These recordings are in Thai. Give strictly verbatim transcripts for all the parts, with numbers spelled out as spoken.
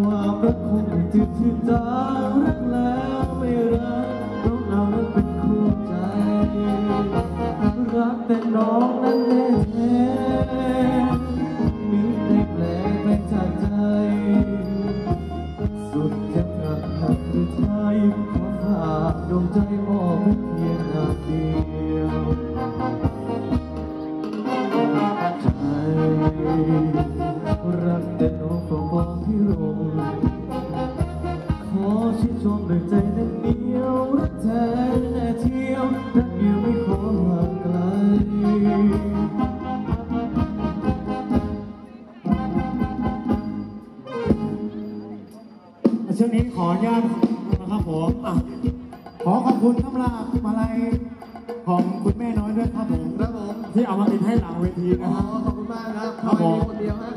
ความรักคงไม่ตื่นตื่นตารักแล้วไม่รักน้องเรานั้นเป็นคู่ใจรักแต่น้องนั้นแท้ๆมีแต่แผลไปจากใจสุดจะรักหักหรือไทยขอฝากดวงใจมอบเพียงนาทีเดียวรักแต่น้องก็มองที่โรงขอชื่นชมด้วยใจนั้นเหนียวรักแท้แน่เที่ยวรักเดียวไม่ขอห่างไกลช่วงนี้ขออนุญาตนะครับผมขอขอบคุณน้ำลาพิมาลัยของคุณแม่น้อยด้วยครับผมครับผมที่เอามาติดให้หลังเวทีนะครับขอบคุณมากครับครับผมคนเดียวฮะ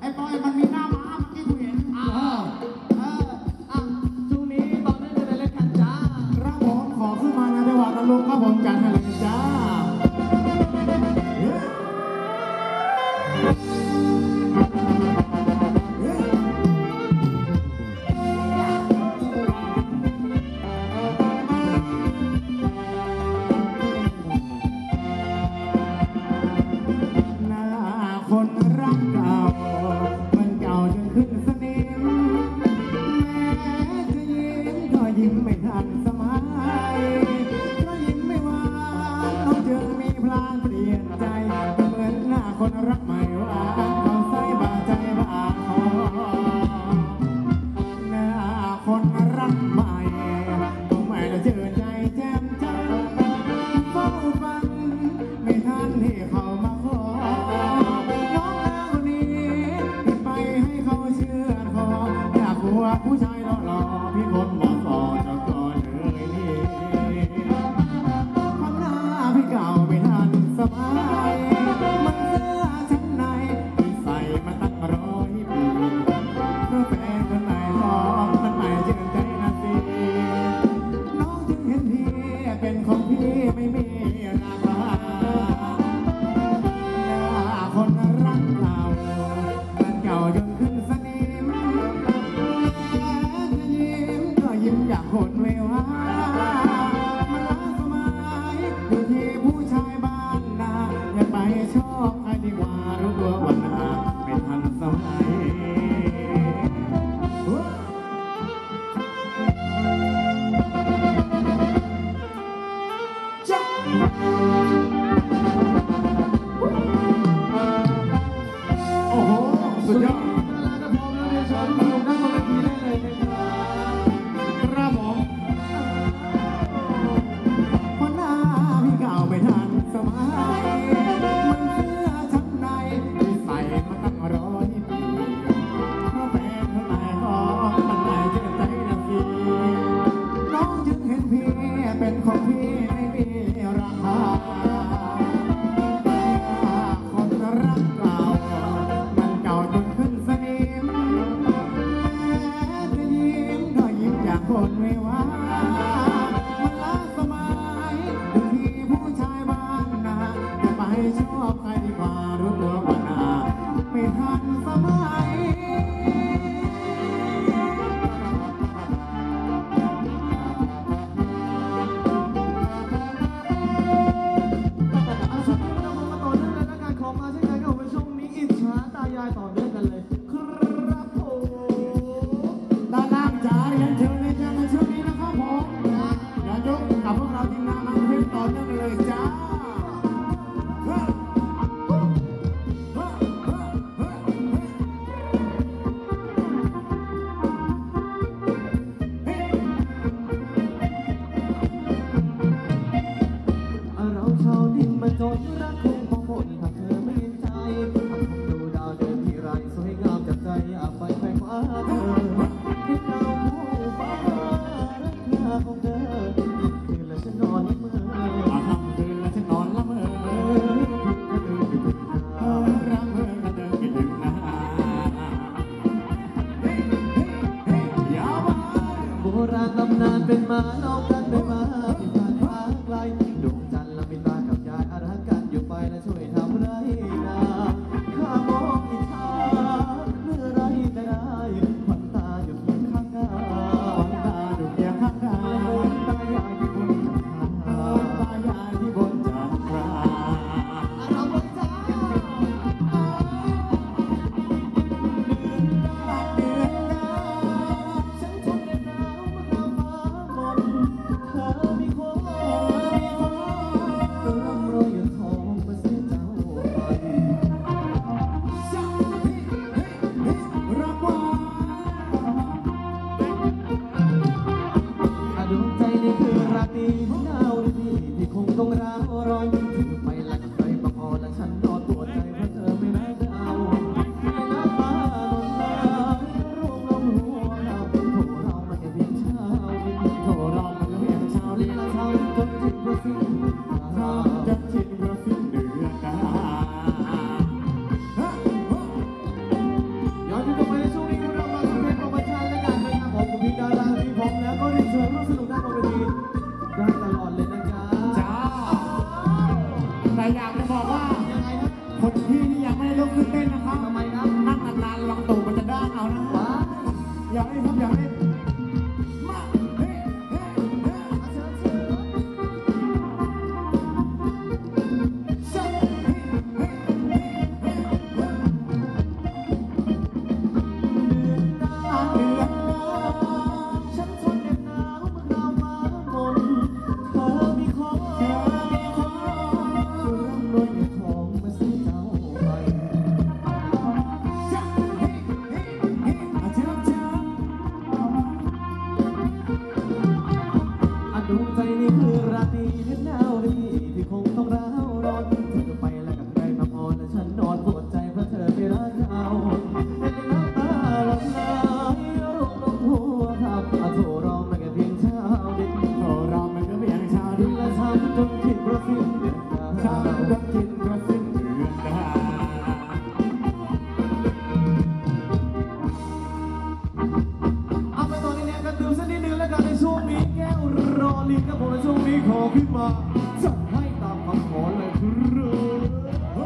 ไอ้บอยมันมีหน้าม้าเมื่อกี้กูเห็นอ่าอ่าอ่ะช่วงนี้ตอนนี้จะได้เล่นกันจ้าครับผมขอขึ้นมาในจังหวะนั้นลงครับผมจัดให้เลยจ้า我決嘛，真係答問我咧，我要點啊？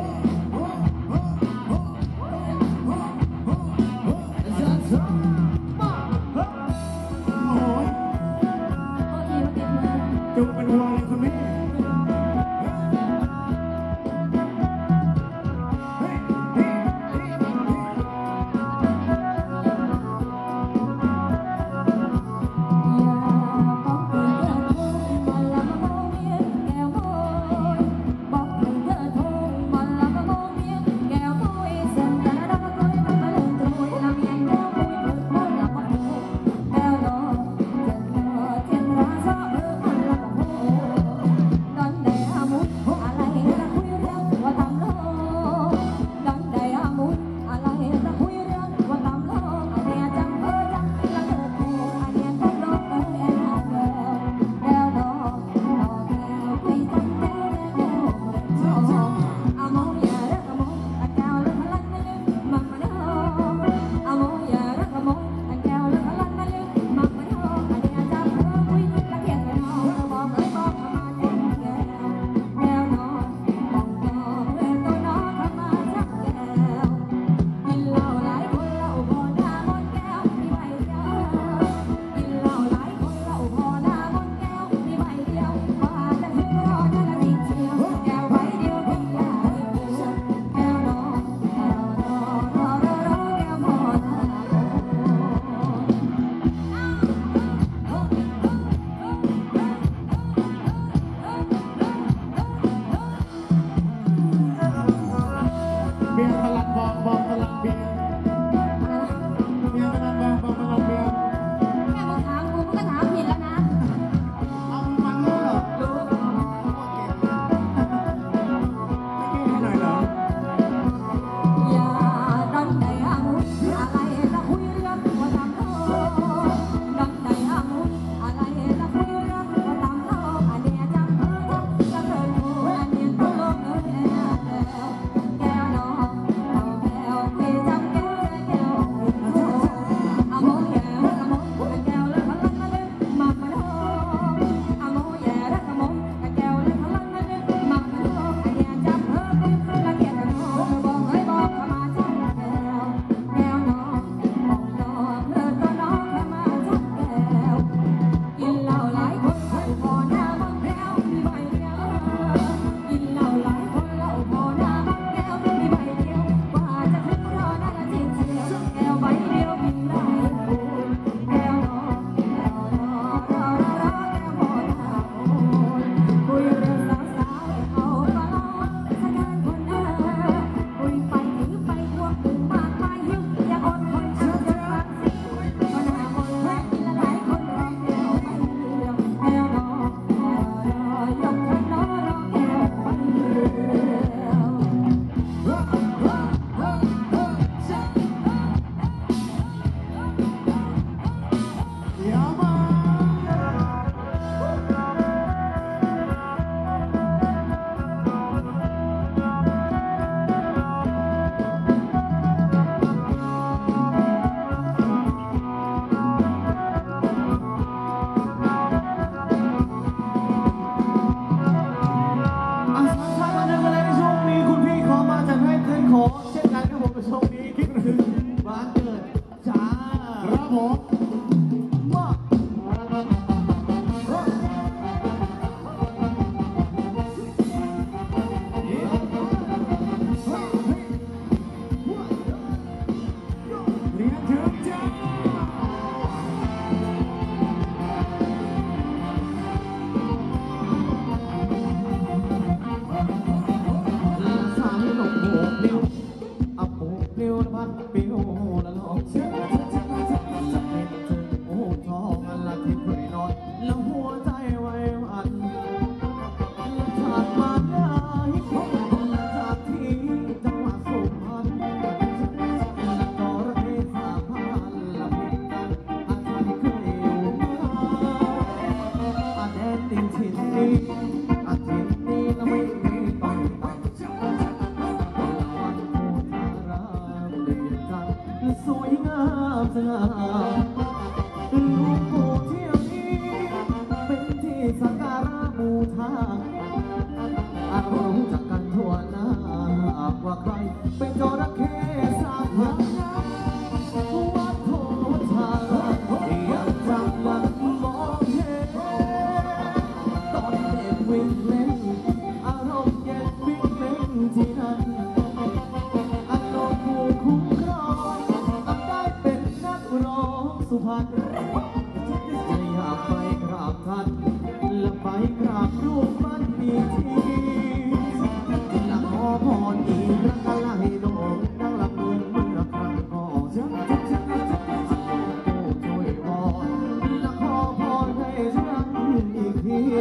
Thank you. สุพรรณจะอยากไปกราบท่านและไปกราบรูปปั้นมีทีและขอพรอีกครั้งก็ไล่ดอกดังลำเมืองเมื่อครั้งก่อนเจ้าช่วยพรและขอพรให้ฉันอีกทีเ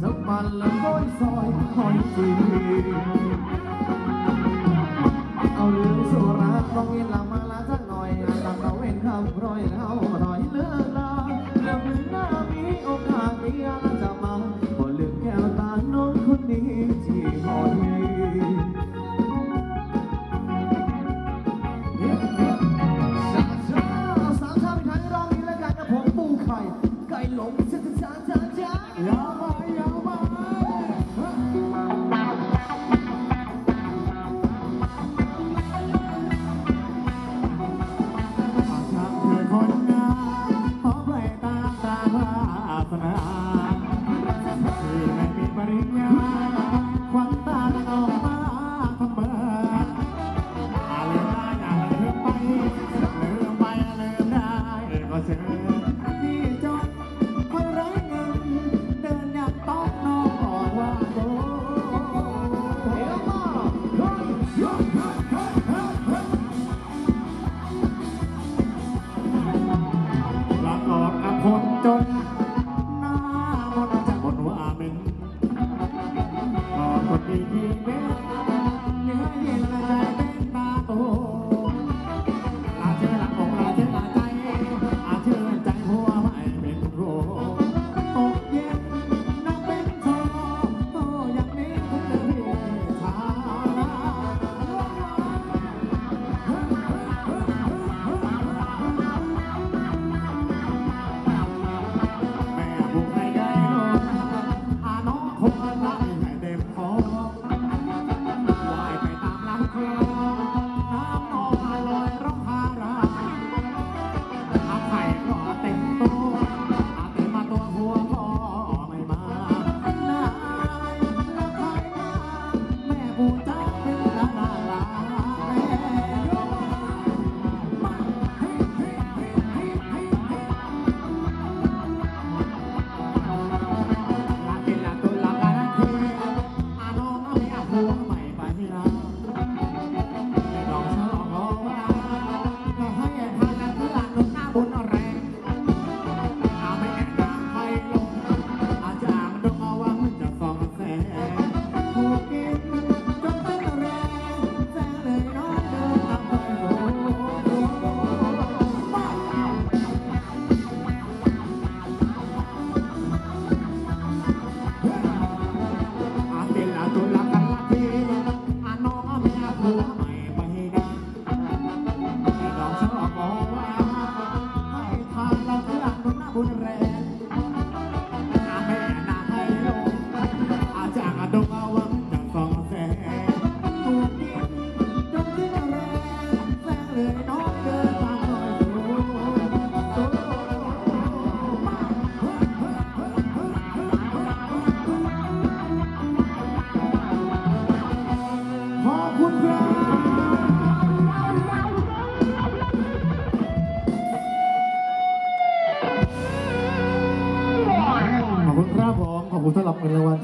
就扮兩杯再開戰。เอาเรื่องสุราลองเย็นหลังมาละสักหน่อยอาจจะตะเวนขับรอยแล้วรอยเลือกลาเรื่องหน้ามีโอกาสมีอะไรจะมาบ่ลืมแก้วตาน้องคนนี้ที่คอย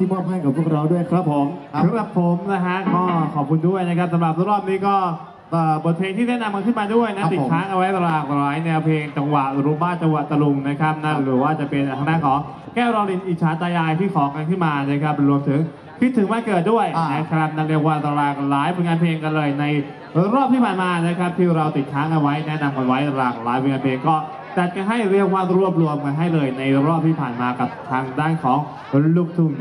ที่มอบให้กับพวกเราด้วยครับผมครับผมนะฮะก็ขอบคุณด้วยนะครับสำหรับรอบนี้ก็บทเพลงที่แนะนำมันขึ้นมาด้วยนะติดค้างเอาไว้ตลาดหลายแนวเพลงจังหวะรูบ้าจังหวะตะลุงนะครับนั่นหรือว่าจะเป็นทางด้านของแก้วรอลินอิจฉาตายายที่ขอกันขึ้นมานะครับรวมถึงคิดถึงวันเกิดด้วยนะครับนั่นเรียกว่าตลาดหลายผลงานเพลงกันเลยในรอบที่ผ่านมานะครับที่เราติดค้างเอาไว้แนะนำกันไว้ตลาดหลายผลงานเพลงก็จัดกันให้เรียกว่ารวบรวมกันให้เลยในรอบที่ผ่านมากับทางด้านของลูกทุ่ง